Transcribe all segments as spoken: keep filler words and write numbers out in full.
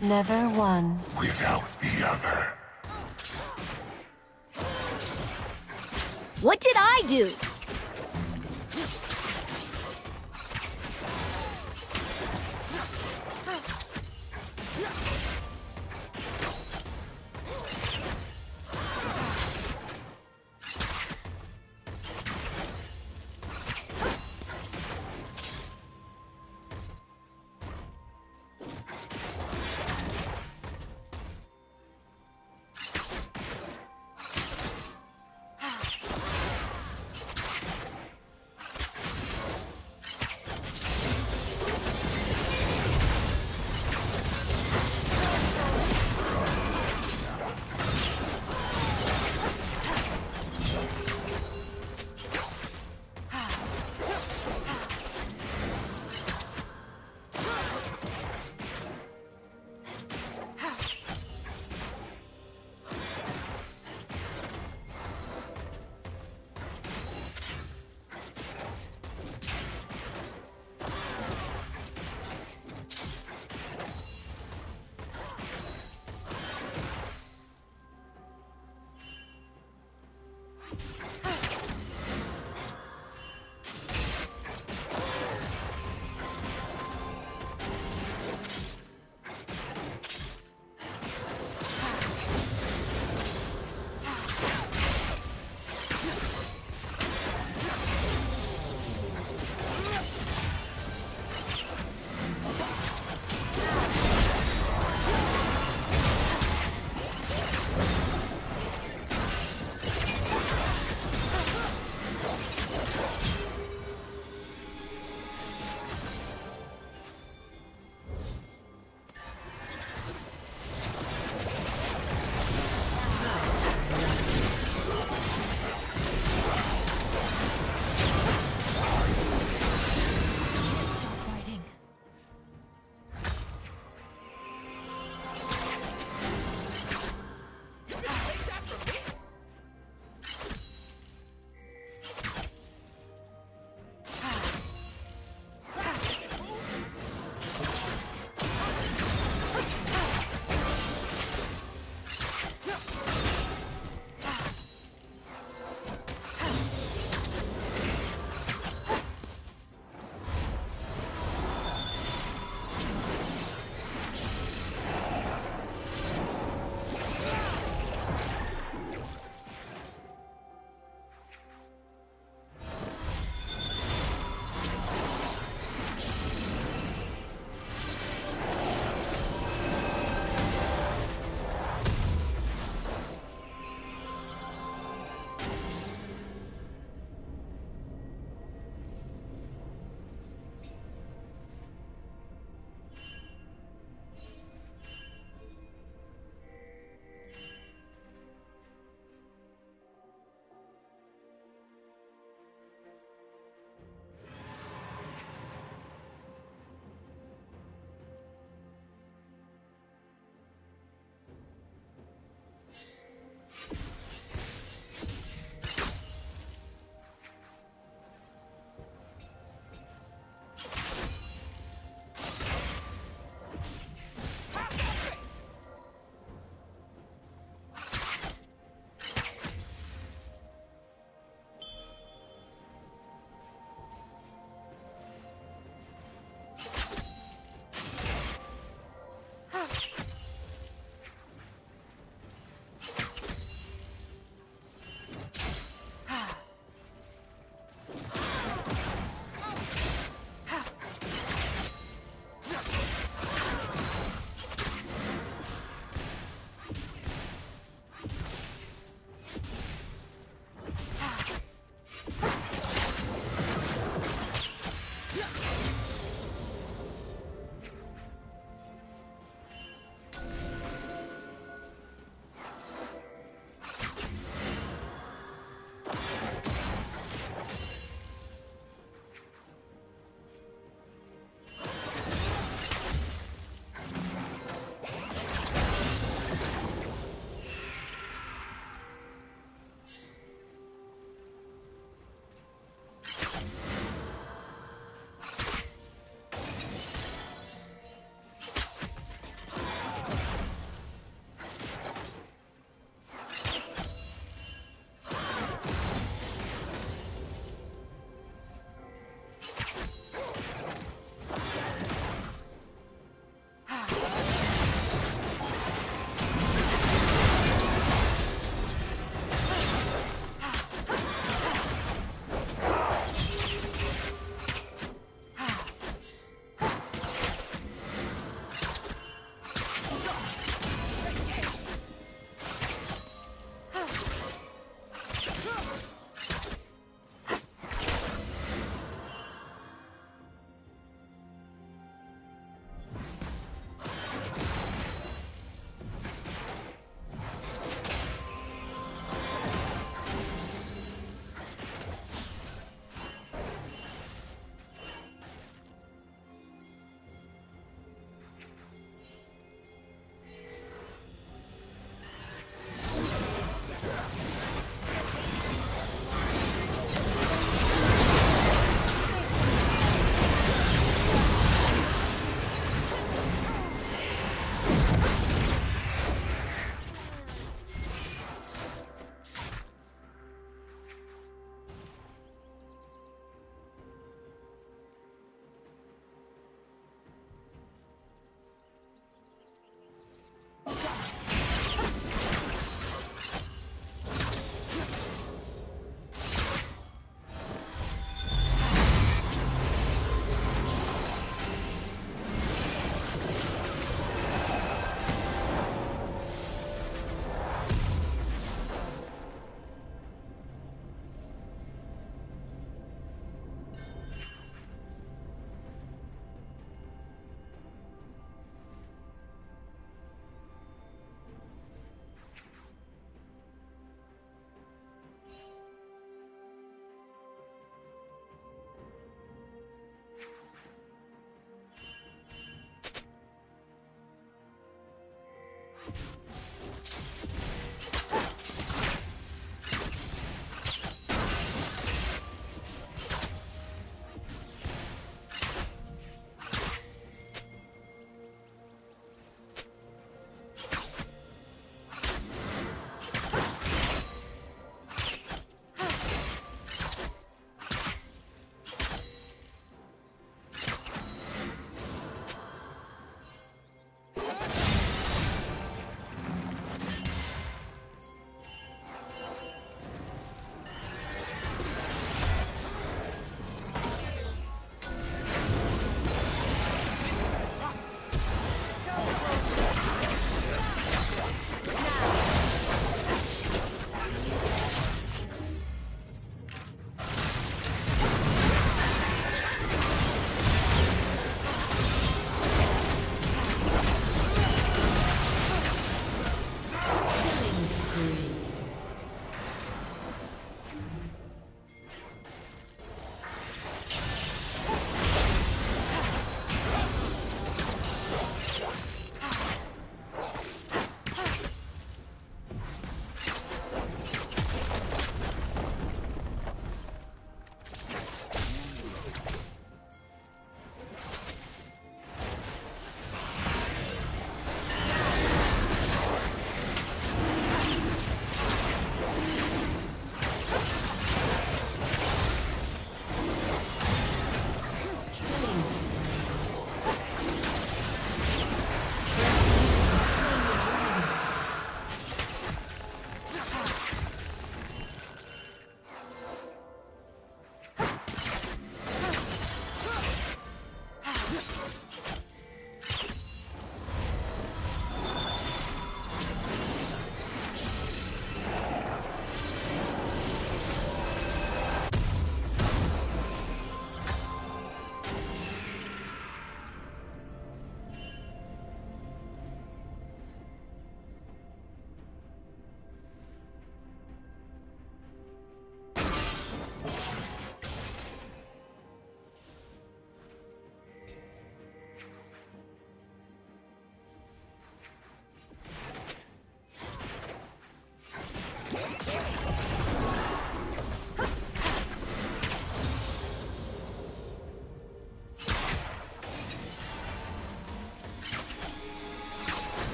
Never one without the other. What did I do?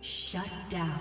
Shut down.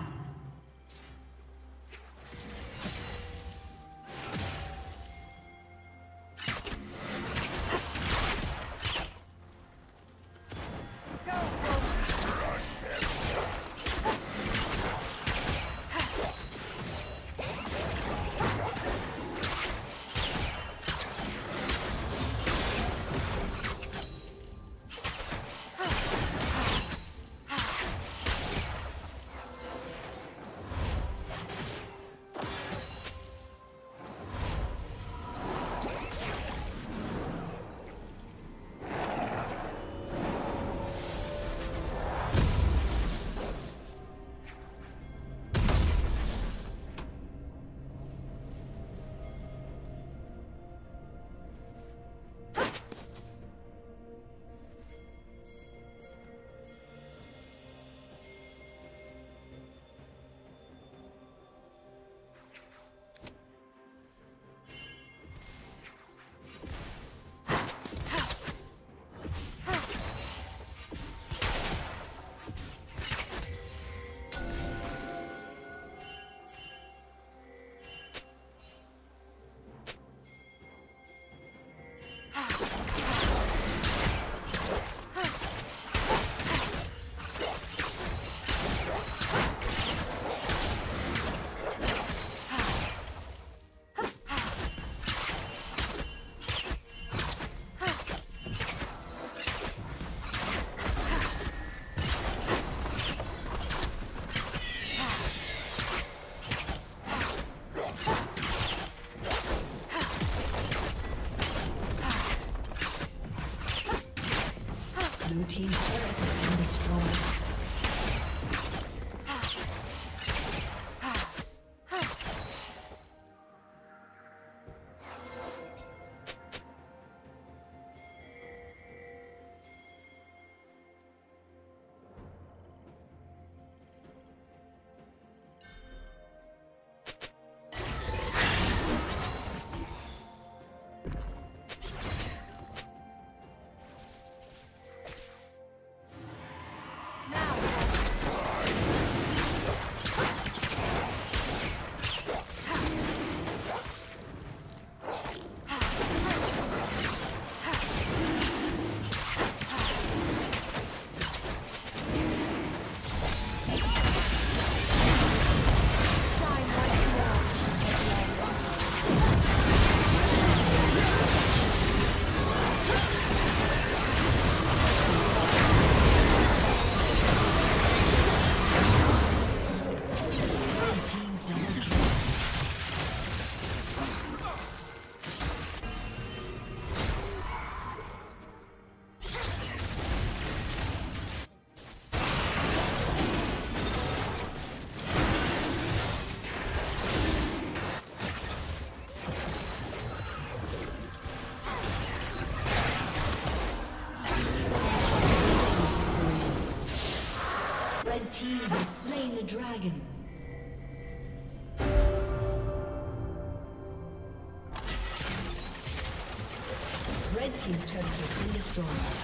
Blue team's turret has been destroyed. Dragon. Red team's turret has been destroyed.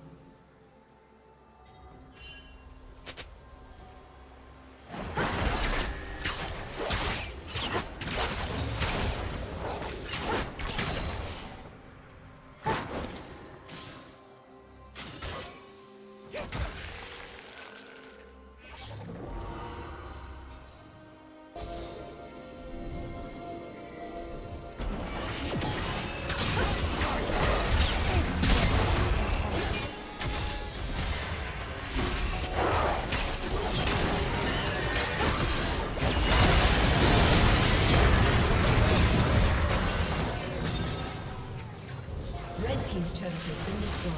Team's turret has been destroyed.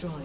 destroyed.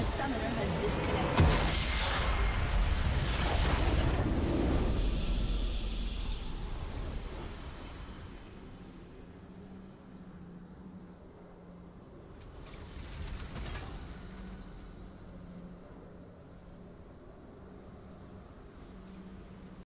A summoner has disconnected.